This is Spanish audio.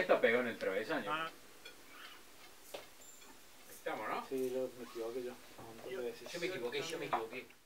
esta pegó en el travesaño. Ah. Estamos, ¿no? Sí, yo me equivoqué yo. Yo me equivoqué.